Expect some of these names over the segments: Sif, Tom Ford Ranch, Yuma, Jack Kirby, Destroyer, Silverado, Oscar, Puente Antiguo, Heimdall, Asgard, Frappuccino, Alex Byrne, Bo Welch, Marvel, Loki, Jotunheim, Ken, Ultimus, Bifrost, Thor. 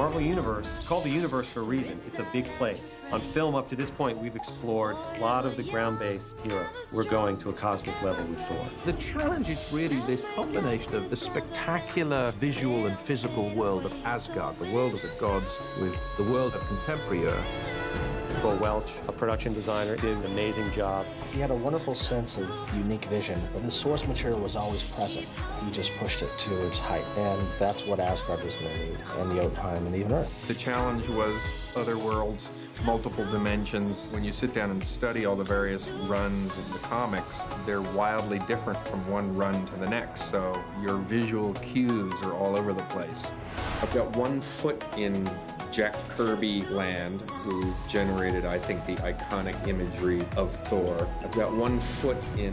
Marvel Universe, it's called the Universe for a reason. It's a big place. On film up to this point, we've explored a lot of the ground-based heroes. We're going to a cosmic level with Thor. The challenge is really this combination of the spectacular visual and physical world of Asgard, the world of the gods, with the world of contemporary Earth. Bo Welch, a production designer, did an amazing job. He had a wonderful sense of unique vision, but the source material was always present. He just pushed it to its height, and that's what Asgard was going to need, and the Jotunheim, and even Earth. The challenge was other worlds, multiple dimensions. When you sit down and study all the various runs in the comics, they're wildly different from one run to the next, so your visual cues are all over the place. I've got one foot in Jack Kirby land, who generated, I think, the iconic imagery of Thor. I've got one foot in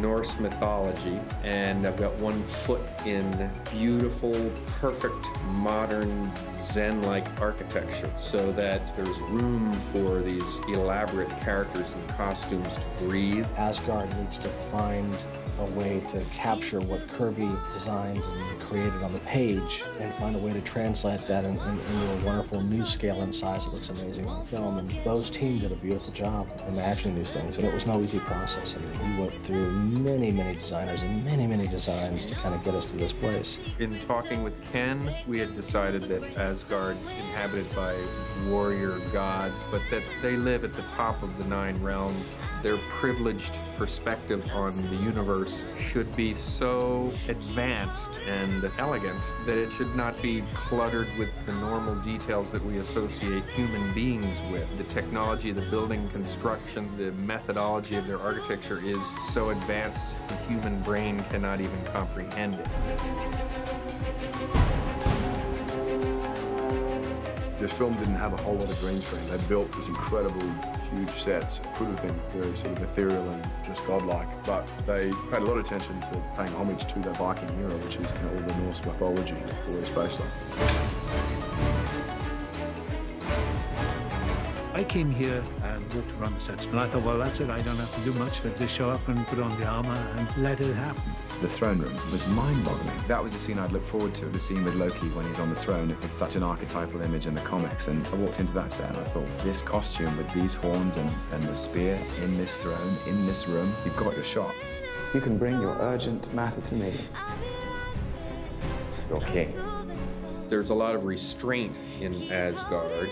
Norse mythology, and I've got one foot in beautiful, perfect, modern, Zen-like architecture, so that there's room for these elaborate characters and costumes to breathe. Asgard needs to find a way to capture what Kirby designed and created on the page and find a way to translate that into a wonderful new scale and size that looks amazing on film. And Bo's team did a beautiful job imagining these things, and it was no easy process. I mean, we went through many, many designers and many, many designs to kind of get us to this place. In talking with Ken, we had decided that Asgard inhabited by warrior gods, but that they live at the top of the 9 realms. Their privileged perspective on the universe should be so advanced and elegant that it should not be cluttered with the normal details that we associate human beings with. The technology, the building construction, the methodology of their architecture is so advanced the human brain cannot even comprehend it. This film didn't have a whole lot of green screen. They built these incredibly huge sets. It could have been very sort of ethereal and just godlike, but they paid a lot of attention to paying homage to their Viking hero, which is all the Norse mythology that it's based on. I came here and looked around the sets, and I thought, well, that's it. I don't have to do much. I just show up and put on the armor and let it happen. The throne room was mind-boggling. That was the scene I'd look forward to, the scene with Loki when he's on the throne. It's such an archetypal image in the comics, and I walked into that set and I thought, this costume with these horns and the spear in this throne, in this room, you've got your shot. You can bring your urgent matter to me. You're king. There's a lot of restraint in Asgard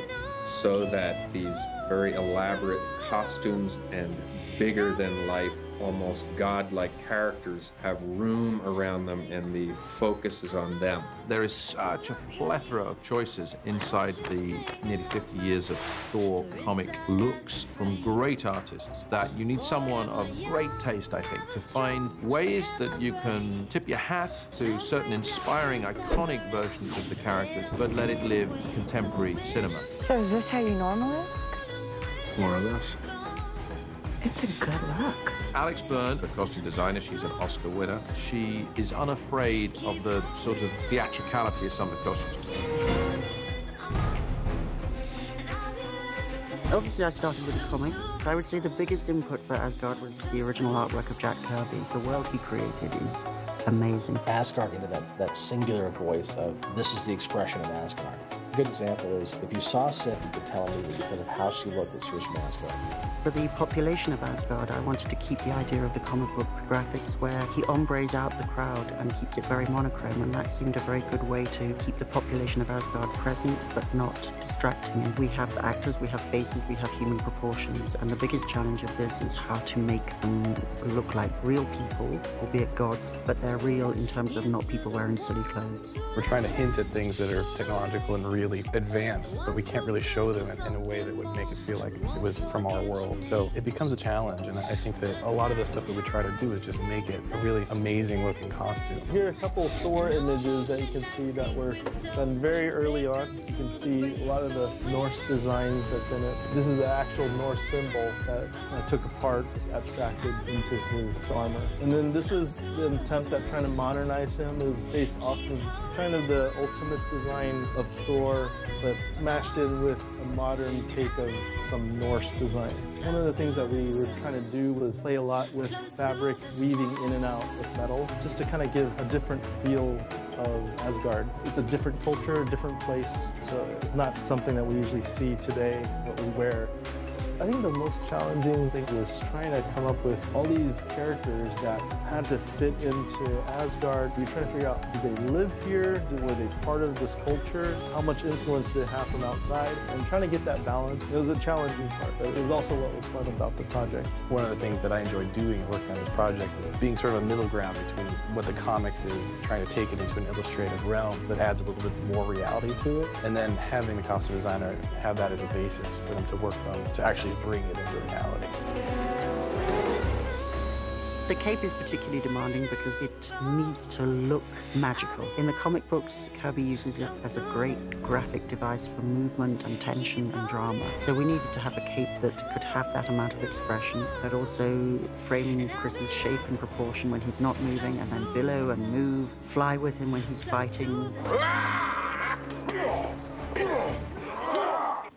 so that these very elaborate costumes and bigger-than-life, almost godlike characters have room around them, and the focus is on them. There is such a plethora of choices inside the nearly 50 years of Thor comic looks from great artists that you need someone of great taste, I think, to find ways that you can tip your hat to certain inspiring, iconic versions of the characters, but let it live contemporary cinema. So is this how you normally look? More or less. It's a good look. Alex Byrne, a costume designer, she's an Oscar winner. She is unafraid of the sort of theatricality of some of the costumes. Obviously, I started with the comics. I would say the biggest input for Asgard was the original artwork of Jack Kirby. The world he created is amazing. Asgard into that singular voice of, this is the expression of Asgard. A good example is, if you saw Sif, you could tell it was because of how she looked that she was from Asgard. For the population of Asgard, I wanted to keep the idea of the comic book graphics where he ombres out the crowd and keeps it very monochrome, and that seemed a very good way to keep the population of Asgard present but not distracting. And we have actors, we have faces, we have human proportions, and the biggest challenge of this is how to make them look like real people, albeit gods, but they're real in terms of not people wearing silly clothes. We're trying to hint at things that are technological and really advanced, but we can't really show them in a way that would make it feel like it was from our world. So it becomes a challenge, and I think that a lot of the stuff that we try to do is just make it a really amazing-looking costume. Here are a couple of Thor images that you can see that were done very early on. You can see a lot of the Norse designs that's in it. This is the actual Norse symbol that I took apart, was abstracted into his armor. And then this was the attempt at trying to modernize him. It was based off of kind of the Ultimus design of Thor, Thor, but smashed in with a modern take of some Norse design. One of the things that we were trying to do was play a lot with fabric, weaving in and out with metal, just to kind of give a different feel of Asgard. It's a different culture, a different place, so it's not something that we usually see today, what we wear. I think the most challenging thing was trying to come up with all these characters that had to fit into Asgard. We tried to figure out, did they live here? Were they part of this culture? How much influence did it have from outside? And trying to get that balance, it was a challenging part, but it was also what was fun about the project. One of the things that I enjoyed doing working on this project was being sort of a middle ground between what the comics is, trying to take it into an illustrative realm that adds a little bit more reality to it, and then having the costume designer have that as a basis for them to work from to actually bring it into reality. The cape is particularly demanding because it needs to look magical. In the comic books, Kirby uses it as a great graphic device for movement and tension and drama. So we needed to have a cape that could have that amount of expression, but also framing Chris's shape and proportion when he's not moving, and then billow and move, fly with him when he's fighting.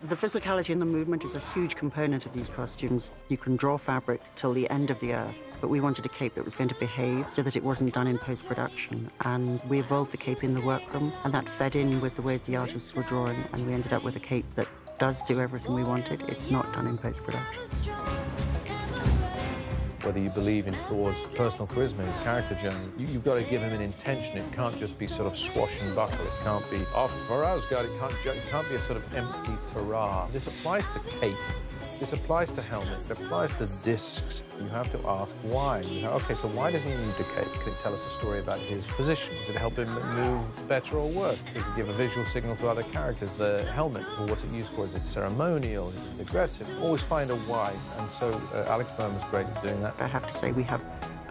The physicality and the movement is a huge component of these costumes. You can draw fabric till the end of the earth, but we wanted a cape that was going to behave so that it wasn't done in post-production. And we evolved the cape in the workroom, and that fed in with the way the artists were drawing, and we ended up with a cape that does do everything we wanted. It's not done in post-production. Whether you believe in Thor's personal charisma, his character journey, you've got to give him an intention. It can't just be sort of swash and buckle. It can't be off for Asgard. It can't be a sort of empty terrain. This applies to cape. This applies to helmets. It applies to discs. You have to ask why. You know, okay, so why does he need the cape? Can it tell us a story about his position? Does it help him move better or worse? Does it give a visual signal to other characters? The helmet, or what's it used for? Is it ceremonial? Is it aggressive? Always find a why. And so Alex Byrne was great at doing that. I have to say we have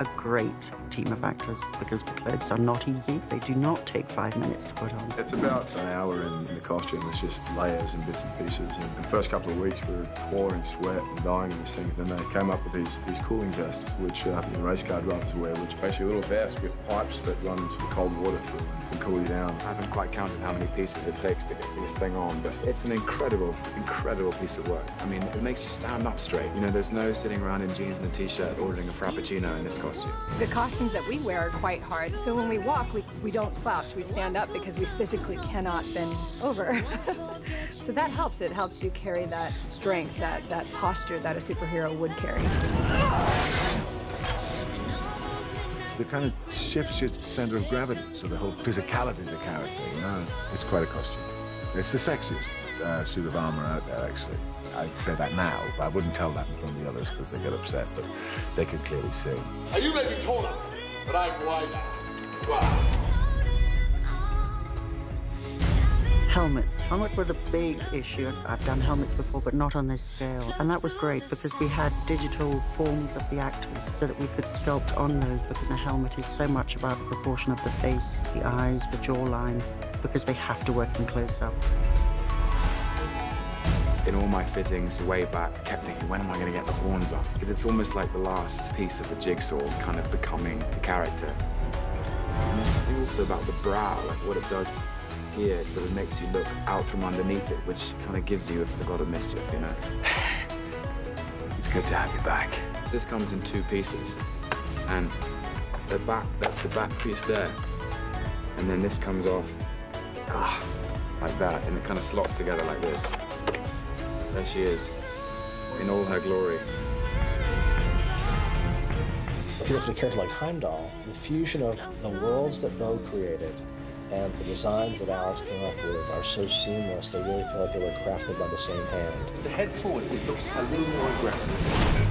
a great team of actors because the clothes are not easy. They do not take 5 minutes to put on. It's about an hour in the costume. It's just layers and bits and pieces. And the first couple of weeks we were pouring sweat and dying in these things. Then they came up with these cooling vests, which race car drivers wear, which are basically little vests with pipes that run the cold water through and cool you down. I haven't quite counted how many pieces it takes to get this thing on, but it's an incredible, incredible piece of work. I mean, it makes you stand up straight. You know, there's no sitting around in jeans and a t-shirt ordering a frappuccino in this costume. The costumes that we wear are quite hard, so when we walk, we don't slouch. We stand up because we physically cannot bend over. So that helps. It helps you carry that strength, that posture that a superhero would carry. It kind of shifts your center of gravity, so the whole physicality of the character, you know, it's quite a costume. It's the sexiest suit of armor out there, actually. I say that now, but I wouldn't tell that from the others because they get upset, but they can clearly see. Now, you may be taller, but I'm wider. Wow. Helmets. Helmets were the big issue. I've done helmets before, but not on this scale. And that was great because we had digital forms of the actors so that we could sculpt on those, because a helmet is so much about the proportion of the face, the eyes, the jawline, because they have to work in close-up. In all my fittings way back, I kept thinking, when am I going to get the horns off? Because it's almost like the last piece of the jigsaw kind of becoming the character. And there's something also about the brow, like what it does. Yeah, it sort of makes you look out from underneath it, which kind of gives you a lot of mischief, you know? It's good to have you back. This comes in two pieces. And the back, that's the back piece there. And then this comes off like that, and it kind of slots together like this. There she is, in all her glory. If you look at a character like Heimdall, the fusion of the worlds that Bo created and the designs that Alex came up with are so seamless, they really feel like they were crafted by the same hand. The head forward, it looks a little more aggressive.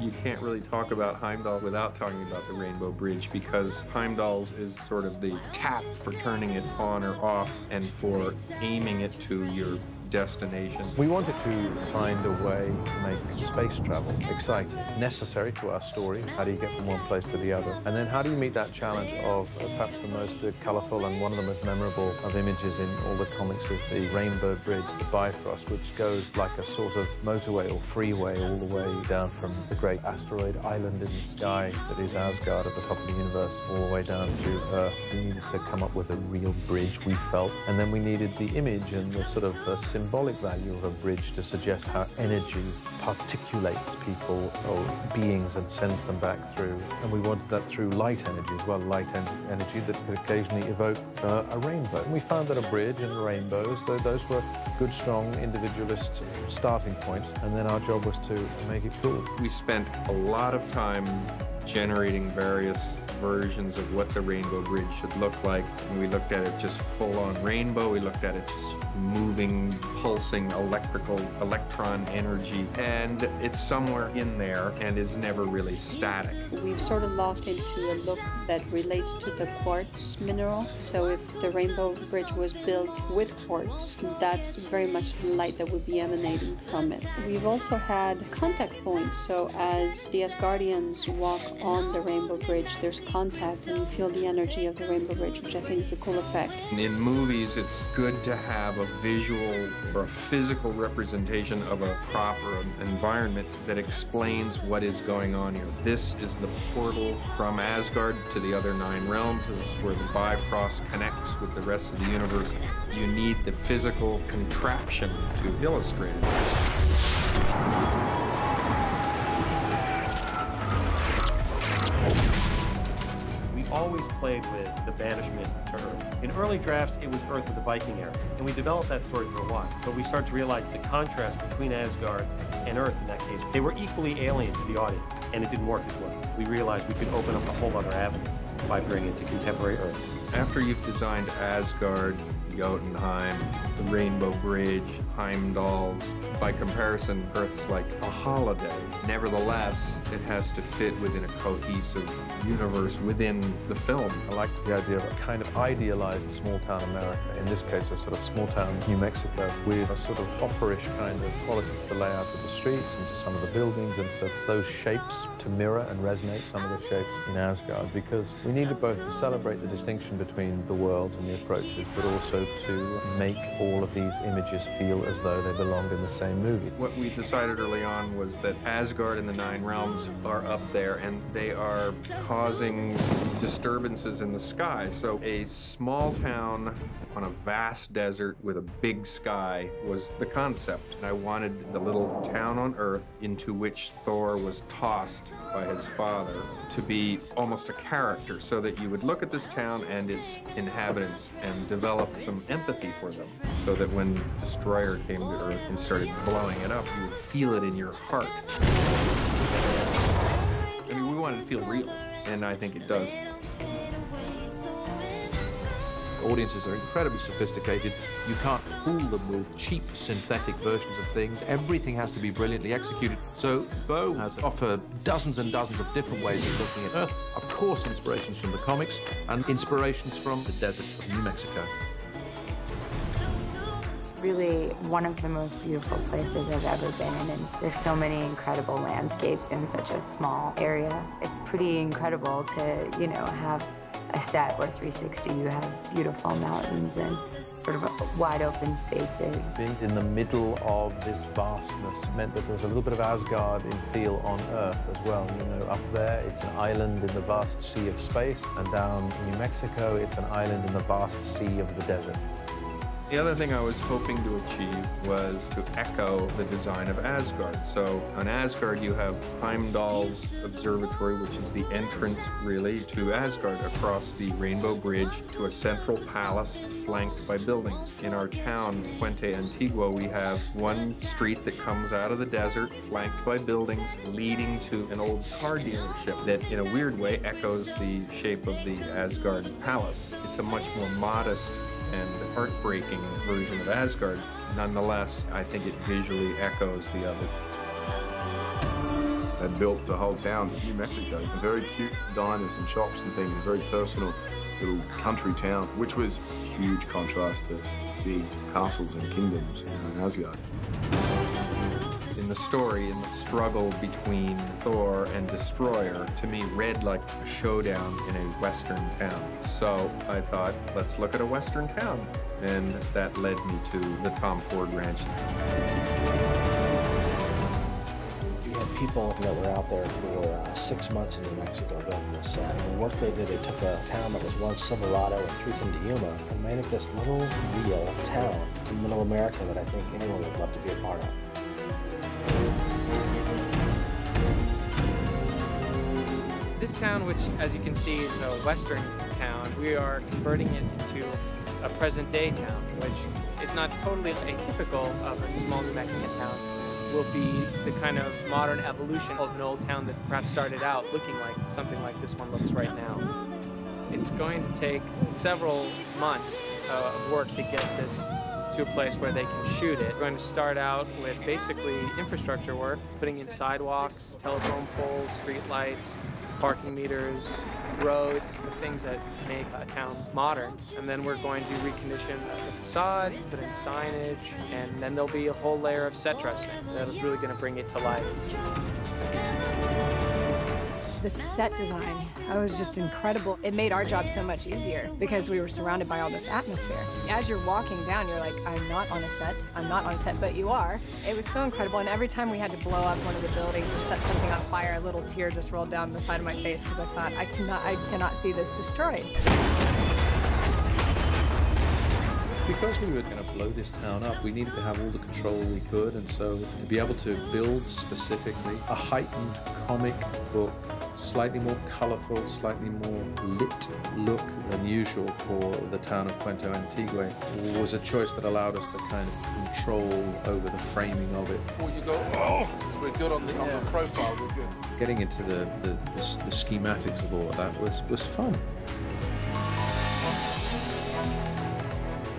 You can't really talk about Heimdall without talking about the Rainbow Bridge, because Heimdall's is sort of the tap for turning it on or off and for aiming it to your destination. We wanted to find a way to make space travel exciting, necessary to our story. How do you get from one place to the other? And then how do you meet that challenge of perhaps the most colourful and one of the most memorable of images in all the comics is the Rainbow Bridge, the Bifrost, which goes like a sort of motorway or freeway all the way down from the great asteroid island in the sky that is Asgard at the top of the universe all the way down to Earth. We needed to come up with a real bridge, we felt, and then we needed the image and the sort of symbolic value of a bridge to suggest how energy particulates people or beings and sends them back through. And we wanted that through light energy as well, light energy that could occasionally evoke a rainbow. And we found that a bridge and rainbows, those were good, strong, individualist starting points, and then our job was to make it cool. We spent a lot of time generating various versions of what the Rainbow Bridge should look like. And we looked at it just full-on rainbow. We looked at it just moving, pulsing, electron energy. And it's somewhere in there and is never really static. We've sort of locked into a look that relates to the quartz mineral. So if the Rainbow Bridge was built with quartz, that's very much the light that would be emanating from it. We've also had contact points. So as the Asgardians walk on the Rainbow Bridge, there's contact and you feel the energy of the Rainbow Bridge, which I think is a cool effect. In movies, it's good to have a visual or a physical representation of a proper environment that explains what is going on here. This is the portal from Asgard to the other 9 realms. This is where the Bifrost connects with the rest of the universe. You need the physical contraption to illustrate it. Always played with the banishment to Earth. In early drafts, it was Earth of the Viking era, and we developed that story for a while, but we started to realize the contrast between Asgard and Earth in that case. They were equally alien to the audience, and it didn't work as well. We realized we could open up a whole other avenue by bringing it to contemporary Earth. After you've designed Asgard, Jotunheim, the Rainbow Bridge, Heimdall's. By comparison, Earth's like a holiday. Nevertheless, it has to fit within a cohesive universe within the film. I liked the idea of a kind of idealized small-town America, in this case a sort of small-town New Mexico, with a sort of opera-ish kind of quality to the layout of the streets and to some of the buildings and for those shapes to mirror and resonate some of the shapes in Asgard, because we needed both to celebrate the distinction between the worlds and the approaches, but also to make all of these images feel as though they belonged in the same movie. What we decided early on was that Asgard and the 9 realms are up there and they are causing disturbances in the sky. So a small town on a vast desert with a big sky was the concept. And I wanted the little town on Earth into which Thor was tossed by his father to be almost a character, so that you would look at this town and its inhabitants and develop some empathy for them, so that when Destroyer came to Earth and started blowing it up, you would feel it in your heart. I mean, we wanted to feel real, and I think it does. Audiences are incredibly sophisticated. You can't fool them with cheap synthetic versions of things. Everything has to be brilliantly executed. So Bo has offered dozens and dozens of different ways of looking at Earth. Of course, inspirations from the comics and inspirations from the desert of New Mexico. It's really one of the most beautiful places I've ever been in, and there's so many incredible landscapes in such a small area. It's pretty incredible to, you know, have a set where 360 you have beautiful mountains and sort of wide open spaces. Being in the middle of this vastness meant that there's a little bit of Asgard in feel on Earth as well. You know, up there it's an island in the vast sea of space, and down in New Mexico it's an island in the vast sea of the desert. The other thing I was hoping to achieve was to echo the design of Asgard. So on Asgard, you have Heimdall's observatory, which is the entrance, really, to Asgard across the Rainbow Bridge to a central palace flanked by buildings. In our town, Puente Antiguo, we have one street that comes out of the desert, flanked by buildings, leading to an old car dealership that, in a weird way, echoes the shape of the Asgard palace. It's a much more modest and heartbreaking version of Asgard. Nonetheless, I think it visually echoes the other. They built the whole town in New Mexico. Very cute diners and shops and things, a very personal little country town, which was huge contrast to the castles and kingdoms in Asgard. In the story, in the struggle between Thor and Destroyer, to me, read like a showdown in a Western town. So I thought, let's look at a Western town. And that led me to the Tom Ford Ranch. We had people that were out there for 6 months in New Mexico building this set. And the work they did, they took a town that was once Silverado and threw them to Yuma and made it this little real town in middle America that I think anyone would love to be a part of. This town, which as you can see is a Western town, we are converting it into a present-day town, which is not totally atypical of a small New Mexican town. Will be the kind of modern evolution of an old town that perhaps started out looking like something like this one looks right now. It's going to take several months of work to get this to a place where they can shoot it. We're going to start out with basically infrastructure work, putting in sidewalks, telephone poles, street lights, parking meters, roads, the things that make a town modern. And then we're going to recondition the facade, put in signage, and then there'll be a whole layer of set dressing that is really going to bring it to life. The set design, it was just incredible. It made our job so much easier because we were surrounded by all this atmosphere. As you're walking down, you're like, I'm not on a set, but you are. It was so incredible, and every time we had to blow up one of the buildings or set something on fire, a little tear just rolled down the side of my face because I thought, I cannot see this destroyed. Because we were going to blow this town up, we needed to have all the control we could, and so to be able to build specifically a heightened comic book, slightly more colorful, slightly more lit look than usual for the town of Puente Antiguo was a choice that allowed us the kind of control over the framing of it. Before you go, oh, we're good on the profile, we're good. Getting into the schematics of all of that was fun.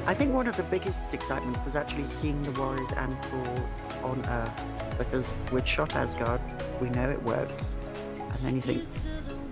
I think one of the biggest excitements was actually seeing the Warriors and Thor on Earth, because we'd shot Asgard, we know it works, and then you think,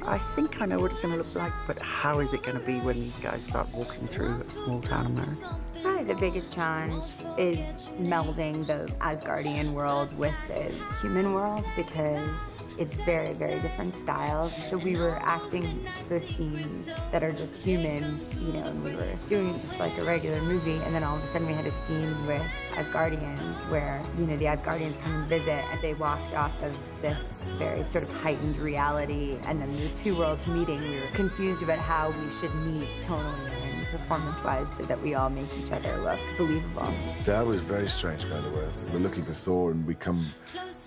I think I know what it's going to look like, but how is it going to be when these guys start walking through a small town America? Probably the biggest challenge is melding the Asgardian world with the human world, because it's very, very different styles. So we were acting the scenes that are just humans, you know, and we were doing it just like a regular movie. And then all of a sudden we had a scene with Asgardians where, you know, the Asgardians come and visit, and they walked off of this very sort of heightened reality. And then the two worlds meeting, we were confused about how we should meet tonally and performance-wise so that we all make each other look believable. That was very strange, by the way. We're looking for Thor and we come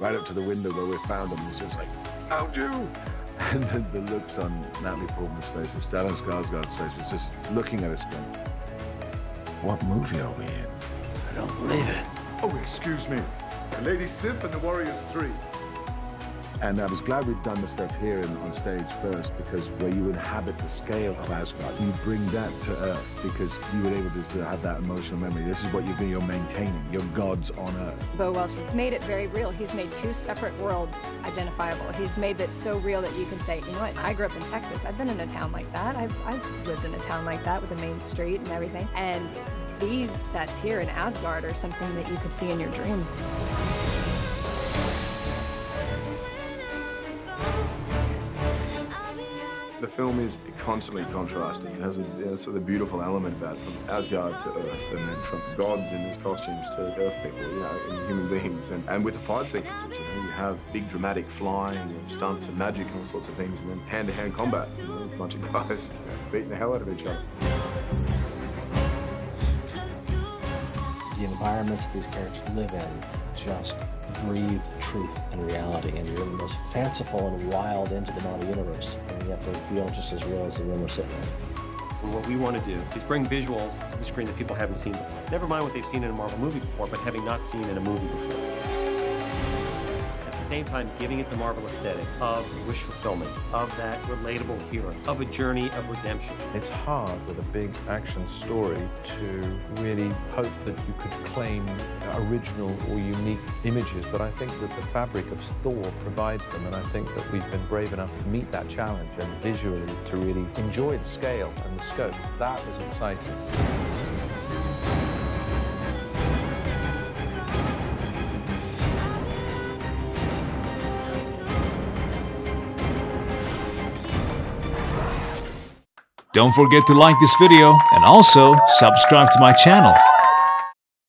right up to the window where we found him, and so it's like, how do? And then the looks on Natalie Portman's face and Stellan Skarsgård's face was just looking at us going, what movie are we in? I don't believe it. Oh, excuse me. Lady Sif and the Warriors 3. And I was glad we'd done the stuff here on stage first, because where you inhabit the scale of Asgard, you bring that to Earth, because you were able to sort of have that emotional memory. This is what you're maintaining, your gods on Earth. Bo Welch has made it very real. He's made two separate worlds identifiable. He's made it so real that you can say, you know what, I grew up in Texas. I've been in a town like that. I've lived in a town like that with a main street and everything. And these sets here in Asgard are something that you could see in your dreams. The film is constantly contrasting. It has a sort of beautiful element about it, from Asgard to Earth, and then from gods in these costumes to Earth people, you know, and human beings. And with the fight sequences, you know, you have big dramatic flying and stunts and magic and all sorts of things, and then hand-to-hand combat, you know, a bunch of guys beating the hell out of each other. The environments these characters live in just breathe truth and reality, and you're the most fanciful and wild into the model universe, and yet they feel just as real as the room we're sitting in. What we want to do is bring visuals to the screen that people haven't seen before. Never mind what they've seen in a Marvel movie before, but having not seen in a movie before. At the same time, giving it the Marvel aesthetic of wish fulfillment, of that relatable hero, of a journey of redemption. It's hard with a big action story to really hope that you could claim original or unique images, but I think that the fabric of Thor provides them, and I think that we've been brave enough to meet that challenge and visually to really enjoy the scale and the scope. That was exciting. Don't forget to like this video and also subscribe to my channel.